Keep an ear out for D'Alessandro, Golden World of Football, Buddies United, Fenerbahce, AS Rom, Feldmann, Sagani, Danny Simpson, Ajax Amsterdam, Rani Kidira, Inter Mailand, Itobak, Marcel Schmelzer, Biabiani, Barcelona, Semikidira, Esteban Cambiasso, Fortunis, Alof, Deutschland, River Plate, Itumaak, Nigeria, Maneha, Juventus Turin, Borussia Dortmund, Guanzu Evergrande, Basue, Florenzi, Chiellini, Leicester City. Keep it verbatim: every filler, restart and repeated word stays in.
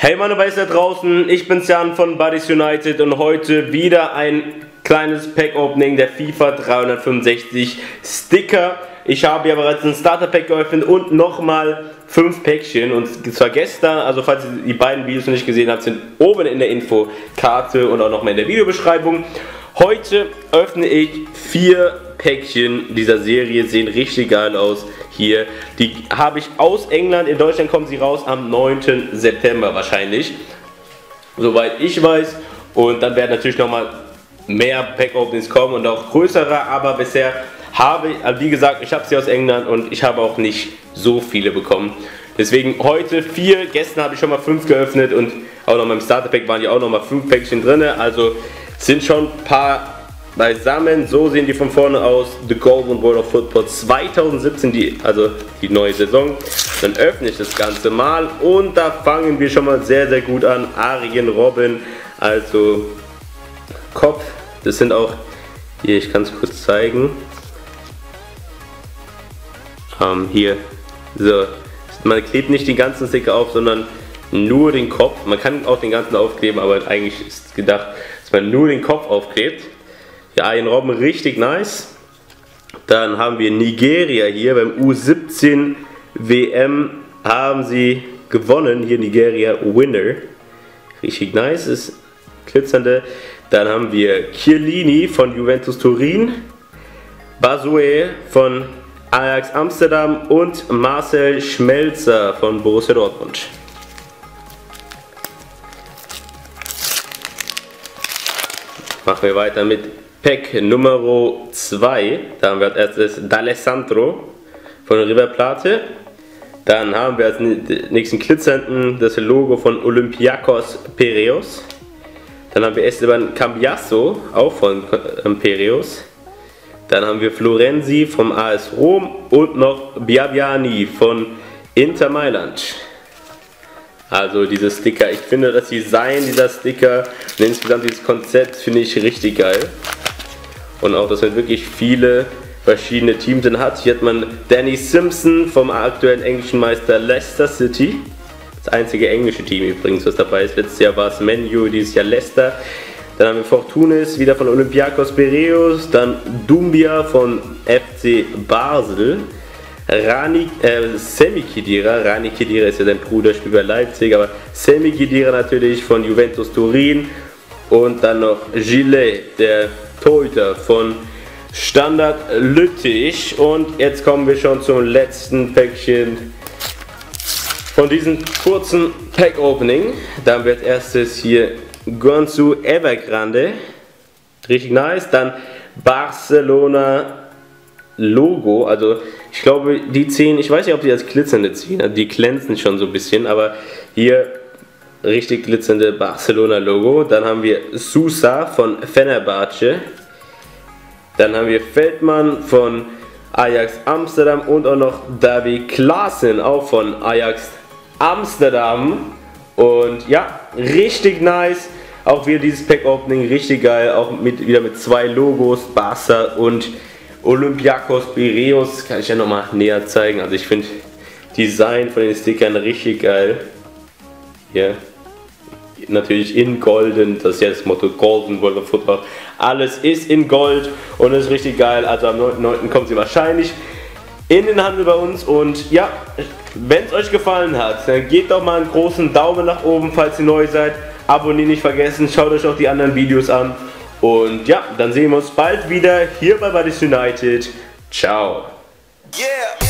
Hey meine Beißer da draußen, ich bin's Jan von Buddies United und heute wieder ein kleines Pack-Opening der FIFA dreihundertfünfundsechzig Sticker. Ich habe ja bereits ein Starter-Pack geöffnet und nochmal fünf Päckchen, und zwar gestern. Also falls ihr die beiden Videos noch nicht gesehen habt, sind oben in der Infokarte und auch nochmal in der Videobeschreibung. Heute öffne ich vier Päckchen dieser Serie, sehen richtig geil aus. Hier, die habe ich aus England, in Deutschland kommen sie raus am neunten September wahrscheinlich, soweit ich weiß, und dann werden natürlich nochmal mehr Pack-Openings kommen und auch größere, aber bisher habe ich, also wie gesagt, ich habe sie aus England und ich habe auch nicht so viele bekommen, deswegen heute vier, gestern habe ich schon mal fünf geöffnet und auch noch beim Starter-Pack waren ja auch nochmal fünf Päckchen drin, also sind schon ein paar beisammen. So sehen die von vorne aus. The Golden World of Football zweitausendsiebzehn, die, also die neue Saison. Dann öffne ich das Ganze mal und da fangen wir schon mal sehr, sehr gut an. Arjen Robben, also Kopf. Das sind auch, hier, ich kann es kurz zeigen. Ähm, hier, so. Man klebt nicht die ganzen Sticker auf, sondern nur den Kopf. Man kann auch den ganzen aufkleben, aber eigentlich ist gedacht, dass man nur den Kopf aufklebt. Arjen Robben, richtig nice. Dann haben wir Nigeria hier beim U siebzehn W M, haben sie gewonnen. Hier Nigeria Winner, richtig nice, ist glitzernde. Dann haben wir Chiellini von Juventus Turin, Basue von Ajax Amsterdam und Marcel Schmelzer von Borussia Dortmund. Machen wir weiter mit Pack Nummer zwei, da haben wir als erstes D'Alessandro von River Plate. Dann haben wir als nächsten glitzernden das Logo von Olympiakos Piräus. Dann haben wir Esteban Cambiasso, auch von Piräus. Dann haben wir Florenzi vom A S Rom und noch Biabiani von Inter Mailand. Also diese Sticker, ich finde das Design dieser Sticker und insgesamt dieses Konzept finde ich richtig geil. Und auch, dass man wirklich viele verschiedene Teams dann hat. Hier hat man Danny Simpson vom aktuellen englischen Meister Leicester City. Das einzige englische Team übrigens, was dabei ist. Letztes Jahr war es Man U, dieses Jahr Leicester. Dann haben wir Fortunis, wieder von Olympiakos Piräus. Dann Dumbia von F C Basel. Rani, äh, Semikidira, Rani Kidira ist ja sein Bruder, spielt bei Leipzig, aber Semikidira natürlich von Juventus Turin. Und dann noch Gilles, der Torhüter von Standard Lüttich. Und jetzt kommen wir schon zum letzten Päckchen von diesem kurzen Pack-Opening. Dann wird erstes hier Guanzu Evergrande, richtig nice. Dann Barcelona Logo, also ich glaube die ziehen, ich weiß nicht, ob die als glitzernde ziehen, also die glänzen schon so ein bisschen, aber hier richtig glitzernde Barcelona Logo. Dann haben wir Susa von Fenerbahce, dann haben wir Feldmann von Ajax Amsterdam und auch noch David Klaassen, auch von Ajax Amsterdam. Und ja, richtig nice, auch wieder dieses Pack Opening, richtig geil, auch mit, wieder mit zwei Logos, Barca und Olympiakos Piräus, kann ich ja nochmal näher zeigen. Also ich finde Design von den Stickern richtig geil. Hier natürlich in golden, das ist ja das Motto Golden World of Football. Alles ist in Gold und ist richtig geil. Also am neunten neunten kommt sie wahrscheinlich in den Handel bei uns. Und ja, wenn es euch gefallen hat, dann gebt doch mal einen großen Daumen nach oben, falls ihr neu seid. Abonnieren nicht vergessen, schaut euch auch die anderen Videos an. Und ja, dann sehen wir uns bald wieder hier bei Buddies United. Ciao. Yeah.